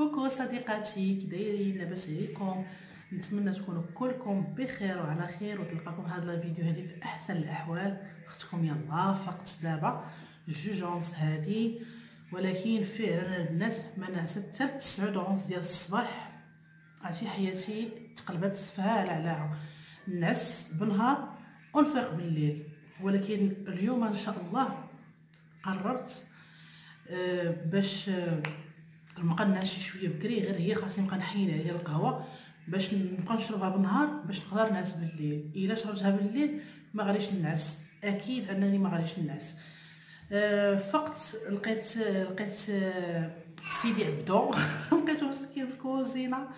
كوكو صديقاتي، كدايرين لاباس عليكم؟ نتمنى تكونوا كلكم بخير وعلى خير، وتلقاكم هذا الفيديو هذه في احسن الاحوال. اختكم يلا فقط دابا جوج اونص هذه، ولكن فعلا البنات ما نعست حتى 9 اونص ديال الصباح. عرفتي حياتي تقلبات سفاله علىها، نعس بالنهار ونفيق بالليل. ولكن اليوم ان شاء الله قررت باش نبقى نعشي شويه بكري، غير هي خاصني نبقى نحيد عليها القهوه باش نبقى نشربها بالنهار باش نقدر نعس بالليل. الا شربتها بالليل ما غاديش نعس، اكيد انني ما غاديش نعس. فقط لقيت سيدي عبدو لقيته مسكين في الكوزينه.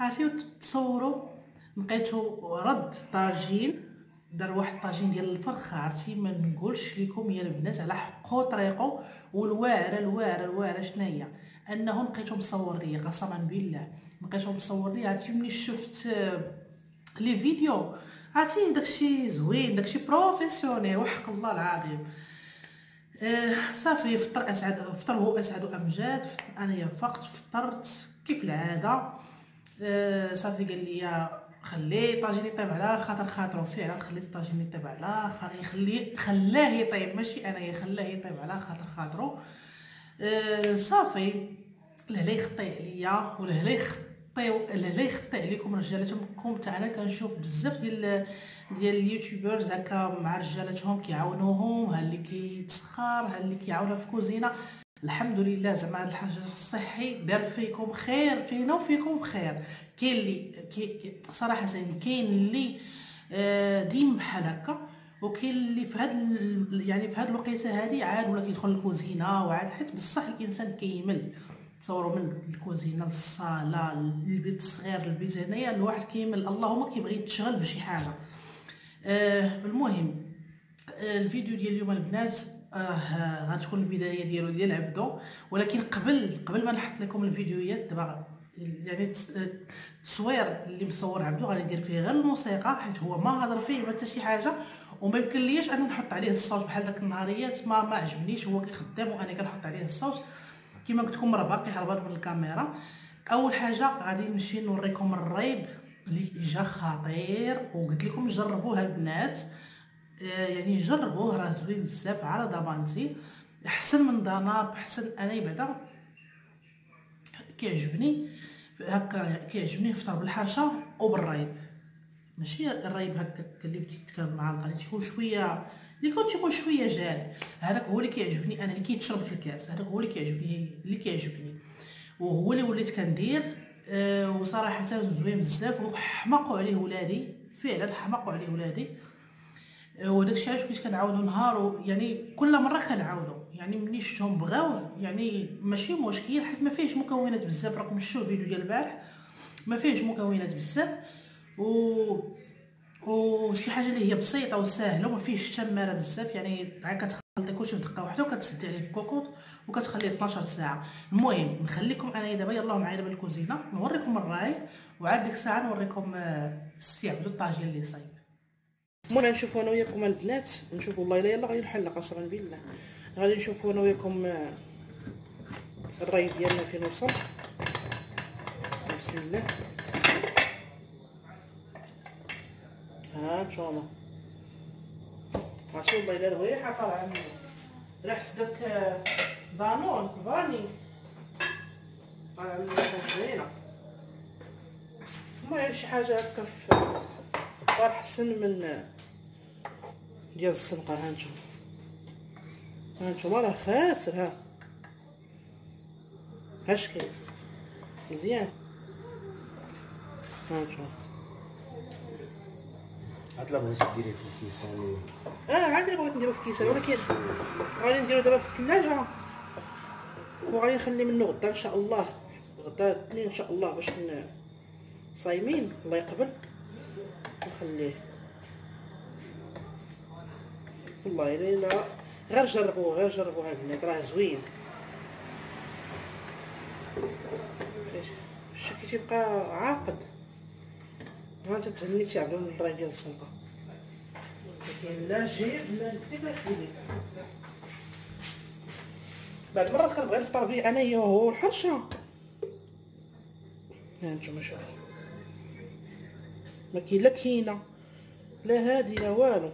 عرفتي تصوروا، لقيته رد طاجين، دار واحد الطاجين ديال الفرخه. عرفتي ما نقولش لكم يا البنات على حقه طريقه، والواعره الواعره الواعره شناهي انه لقيته مصور ليا، قسما بالله لقيته مصور ليا. عرفتي ملي شفت لي فيديو، عرفتي داكشي زوين، داكشي بروفيسيونيل وحق الله العظيم. صافي فطر اسعد، فطر هو اسعد امجاد. انايا فقط فطرت كيف العاده. صافي قال لي خلي طاجين يطيب على خاطر خاطرو، فعلا خليت الطاجين يطيب على خاطر خلاه يطيب، ماشي انايا خلاه يطيب على خاطر خاطرو. صافي لهلا يخطي عليا ولهلا يخطي عليكم رجالاتكم. تاع انا كنشوف بزاف ديال اليوتيوبرز هكا مع رجالاتهم كيعاونوهم، ها اللي كيتسخر، ها اللي كيعاونها في كوزينه. الحمد لله زعما هذا الحجر الصحي دار فيكم خير، فينا وفيكم خير. كاين اللي صراحه كاين اللي ديما بحال هكا، وكاين اللي في هذا يعني في هذه الوقيته هذه عاد ولا كيدخل الكوزينه وعاد، حيت بصح الانسان كيمل. تصوروا من الكوزينه للصاله للبيت الصغير للبيت هنايا، الواحد كيمل، اللهم كيبغي يتشغل بشي حاجه. المهم الفيديو ديال اليوم البنات غتكون البدايه ديالو ديال عبدو. ولكن قبل ما نحط لكم الفيديوهات دابا، يعني التصوير اللي مصور عبدو غادي ندير فيه غير الموسيقى، حيت هو ما هضر فيه حتى شي حاجه، وما يمكن ليش انا نحط عليه الصوت بحال داك النهاريات. ما عجبنيش هو كيخدم وانا كنحط عليه الصوت. كما قلت لكم راه باقي هربان من الكاميرا. اول حاجه غادي نمشي نوريكم الريب اللي جا خطير، وقلت لكم جربوه البنات، يعني جربوه راه زوين بزاف على ضمانتي، احسن من داناب، احسن. انا بعدا كيعجبني هكا، كيعجبني نفطر بالحرشه وبالريب، ماشي الريب هكا اللي بديت نتكلم مع القريب تكون شويه اللي كنت يكون شويه جاري. هذاك هو اللي كيعجبني انا، اللي كيتشرب في الكاس، هذاك هو اللي كيعجبني وهو اللي وليت كندير. وصراحه زوين بزاف، وحماقوا عليه ولادي، فعلا حماقوا عليه ولادي. وداك الشيء علاش كنت كنعاودو نهار، يعني كل مره كنعاودو، يعني ملي شفتهم بغاوه يعني ماشي مشكل، حيت ما فيهش مكونات بزاف. راكم شفتوا الفيديو ديال البارح، ما فيهش مكونات بزاف، وشي حاجه اللي هي بسيطه وسهله وما فيهش التماره بزاف. يعني كتخلطي كلشي في دقه واحده وكتسدي عليه في كوكوط وكتخليه 12 ساعه. المهم نخليكم انا دابا يلاه معايا دابا الكوزينه نوريكم الراي، وعاد ديك الساعه نوريكم السياب الطاجين اللي صايب. المهم نشوفوا انا وياكم البنات، نشوفوا والله الا يلاه غادي نحل، قسما بالله غادي نشوفوا انا وياكم الراي ديالنا فين وصل. بسم الله. هانتوما ماشي والله الا الريحه طالعه مني، ريحه داك دانون فاني طالعه مني زوينه. المهم شي حاجه هكا طار حسن من ديال السنقه. هانتوما راه خاسر، ها هاشكل مزيان. هانتوما عاد لا بغيتي ديريه في الكيسان. عاد لا بغيت نديرو في الكيسان، ولكن غادي نديرو دابا في الثلاجه وغادي نخلي منه غدا ان شاء الله، غدا الاثنين ان شاء الله باش صايمين الله يقبل. نخليه والله الا غير جربوه، غير جربوه البنات راه زوين. شتي كيبقى عاقد. هانت تهنيتي عبر من الراي ديال السلطه، ولكن لا جيب لا نكتب الحليب. بعد مرات كنبغي نفطر بيه انايا هو الحرشه، هانتوما شوفو مكاين لا كينه لا هادي لا والو.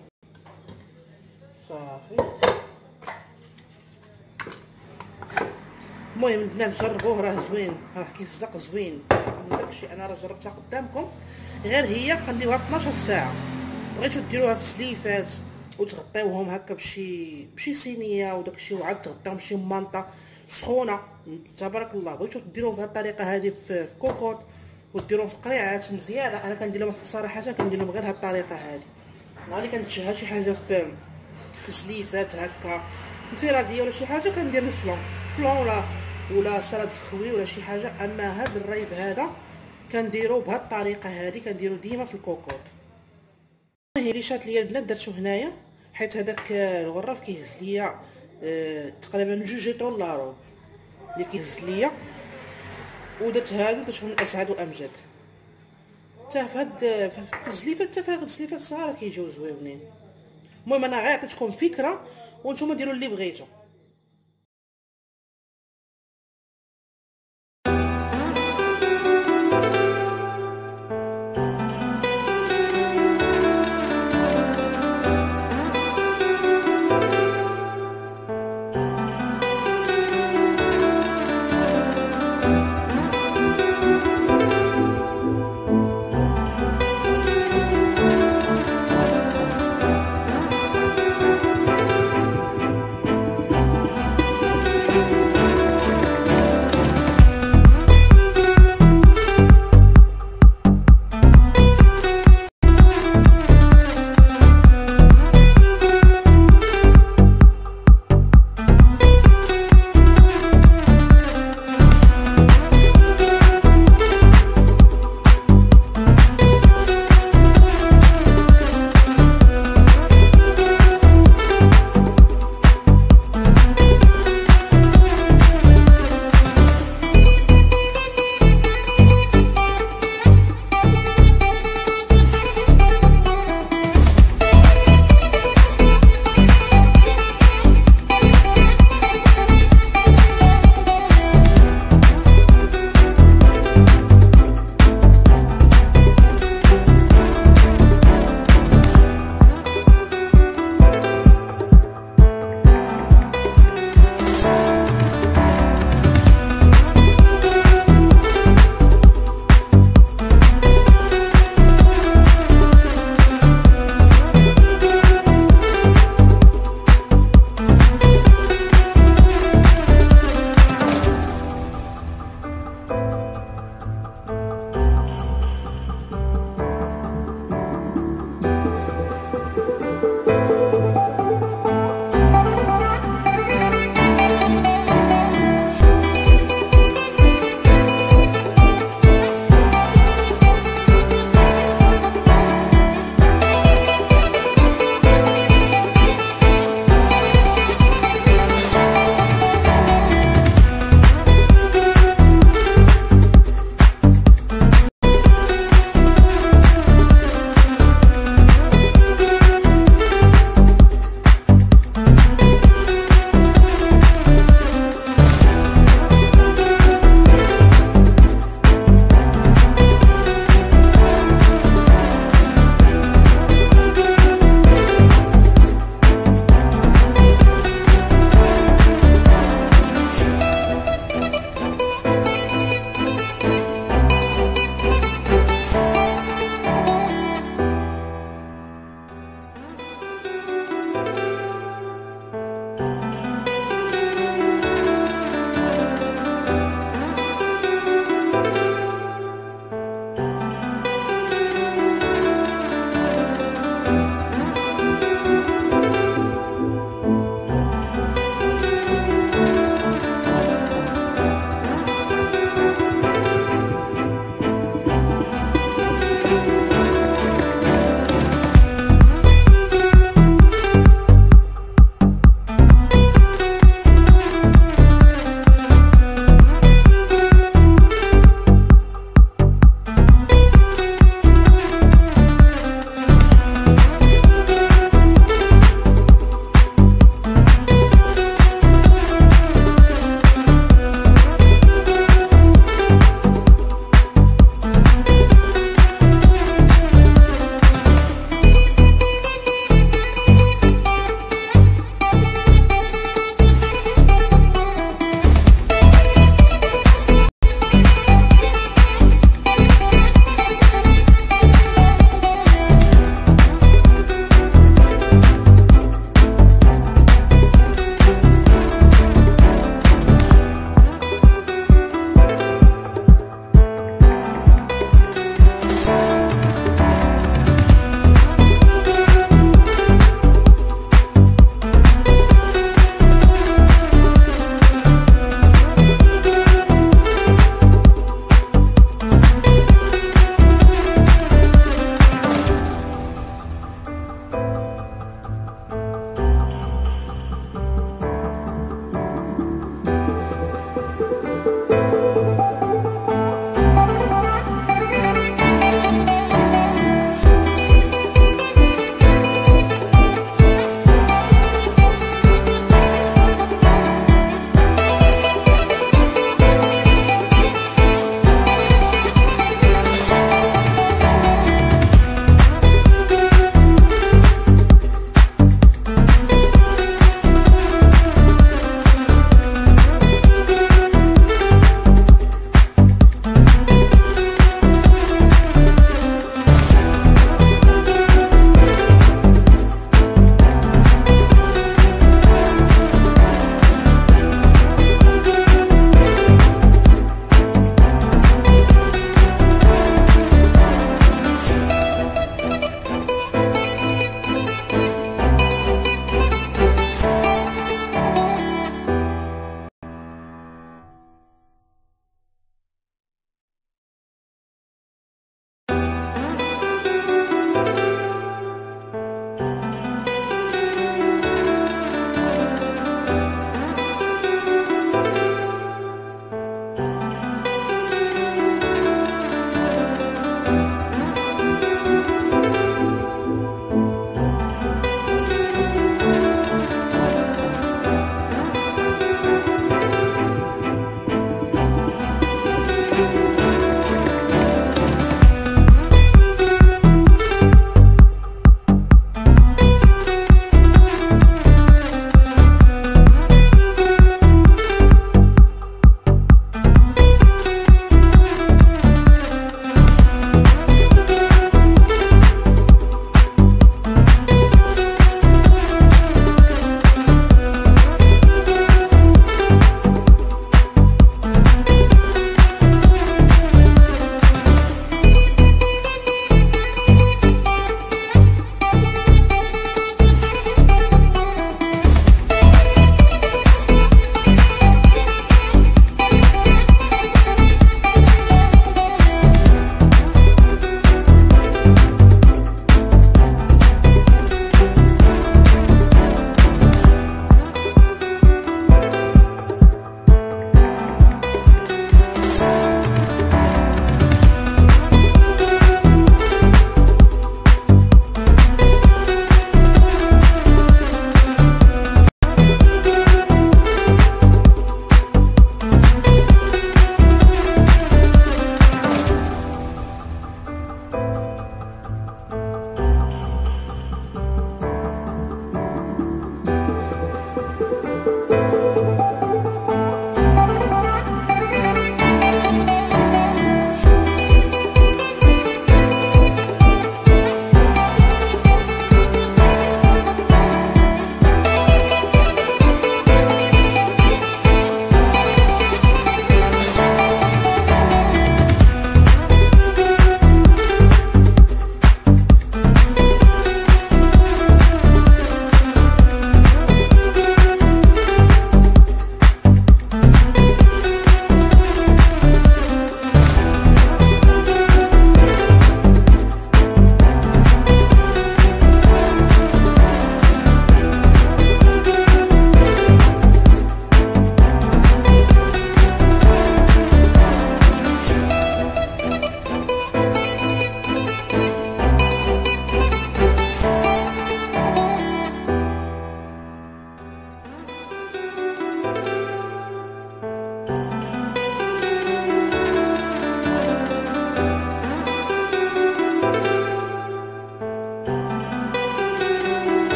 صافي المهم البنات جربوه راه زوين، راه كيصدق زوين من داكشي. انا راه جربتها قدامكم، غير هي خليوها 12 ساعه. بغيتو ديروها في سليفات وتغطيوهم هكا بشي صينيه وداكشي، وعاد تغطيوهم بشي مانطه سخونه تبارك الله. بغيتو ديروهم بهذه الطريقه هذه في كوكوط، وديروهم في قريعات مزيانه. انا كندير لهم صراحه كندير لهم غير هذه الطريقه هذه. نهار اللي كنتشهى شي حاجه في سليفات هكا انفراديه ولا شي حاجه كندير الفلون ولا سلطه فخوي ولا شي حاجه. اما هذا الريب هذا كنديرو بهذه الطريقه هذه، كنديرو ديما في الكوكوط. هي اللي شات ليا البنات درتو هنايا، حيت هذاك الغراف كيهز ليا تقريبا 2 جيطون اللي كيهز ليا، ودرت هادو درتهم اسعد وامجد. حتى في الزليفه حتى في هاد الزليفه الصغار كيجيو زوينين. المهم انا غير عطيتكم فكره وانتم ديروا اللي بغيتو.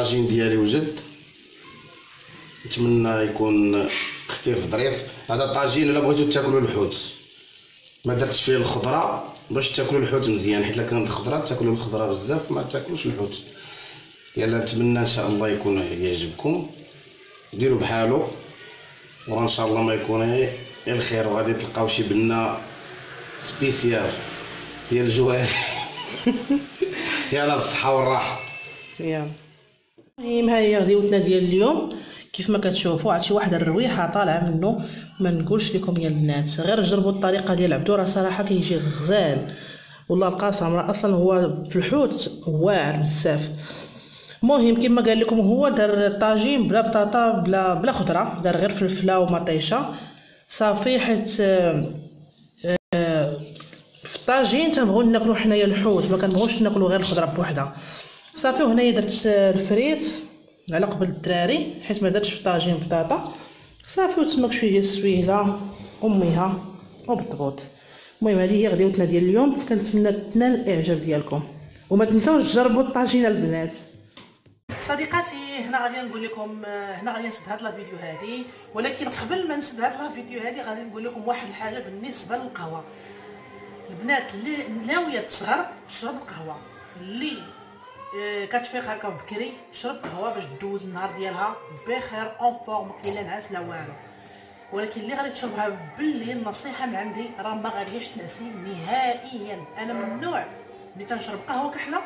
الطاجين ديالي وجد، نتمنى يكون خفيف ظريف. هذا الطاجين الا بغيتو تاكلوا الحوت ما درتش فيه الخضره باش تاكلوا الحوت مزيان، حيت الا كان الخضره تاكلوا الخضره بزاف ما تاكلوش الحوت. يلا نتمنى ان شاء الله يكون يعجبكم، ديروا بحالو وان شاء الله ما يكون غير الخير، وغادي تلقاو شي بنه سبيسيال ديال الجوهري. يلا بالصحه والراحه. يلا المهم ها هي غديوتنا ديال اليوم كيف ما كتشوفوا، عاد شي واحد الرويحه طالعه منه ما نقولش لكم يا البنات، غير جربوا الطريقه ديال عبدو راه صراحه كيجي غزال والله القاسم، راه اصلا هو في الحوت واعر بزاف. المهم كما قال لكم هو دار الطاجين بلا بطاطا بلا خضره، دار غير فلفله ومطيشه صافي، حيت في الطاجين تنبغيو ناكلو حنايا الحوت ما كنبغوش ناكلو غير الخضره بوحدها صافي. وهنايا درت الفريت على قبل الدراري حيت ما درتش في طاجين بطاطا صافي، وتماك شويه السويله اميها وبالضبط. المهم هذه هي غديوتنا ديال اليوم، كنتمنى تنال الاعجاب ديالكم وما تنساوش تجربوا الطاجين البنات. صديقاتي هنا غادي نقول لكم، هنا غادي نسد هاد لا فيديو هذه، ولكن قبل ما نسد هاد لا فيديو هذه غادي نقول لكم واحد الحاجه بالنسبه للقهوه. البنات اللي ناويه تسهر تشرب القهوه، اللي كتفيق هكا بكري تشرب قهوه باش دوز النهار ديالها بخير اون فورم كاينه نعاس لا والو. ولكن اللي غادي تشربها بالليل نصيحه من عندي راه ما غاديش تنسي نهائيا. انا من النوع اللي تنشرب قهوه كحله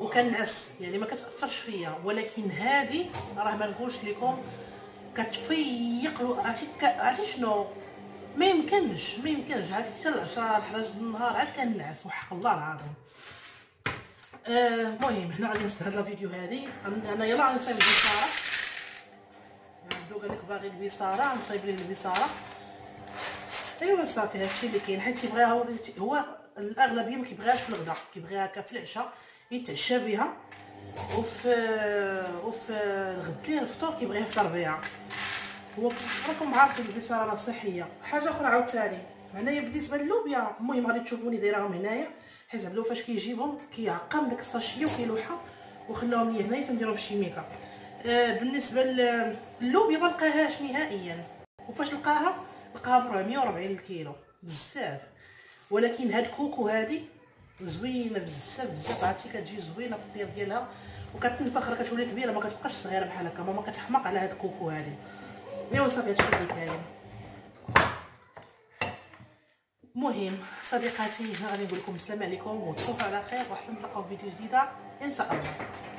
وكنعس يعني ما كتاثرش فيا، ولكن هذه راه ما نقولش لكم كتفيق له عرفتي شنو، ما يمكنش عاد حتى ل 10 11 النهار عاد كنعس وحق الله العظيم. المهم هنا غادي نستهل لا فيديو هذه، انا يلا غنصايب البصاره، عبدو قال لك باغي البصاره نصايب ليه البصاره. ايوا صافي هادشي اللي كاين، حيت يبغيها هو الاغلبيه ما كيبغيهاش في الغداء، كيبغيها هكا في العشاء يتعشى بها، وفي الغد ديال الفطور كيبغيها في الربيعه. هو راكم عارفين البصاره صحيه. حاجه اخرى عاوتاني هنايا بالنسبه للوبيا، المهم غادي تشوفوني دايراهم هنايا حيت عبدو فاش كيجيبهم كيعقم داك الساشيه وكيلوحها وخلاهم لي هنايا تنديرهم في الشيميكا. بالنسبه للوبيا ما لقاهاش نهائيا، وفاش لقاها ب 440 الكيلو بزاف، ولكن هاد كوكو هادي زوينه بزاف عرفتي كتجي زوينه في الطير ديالها وكتنفخ راه كتولي كبيره ما كتبقاش صغيره بحال هكا، ماما كتحماق على هاد الكوكو هادي. ايوا صافي هادشي اللي كاين. المهم صديقاتي هنا غادي نقول لكم السلام عليكم وتصبحوا على خير، وحتى نلقاو فيديو جديده ان شاء الله.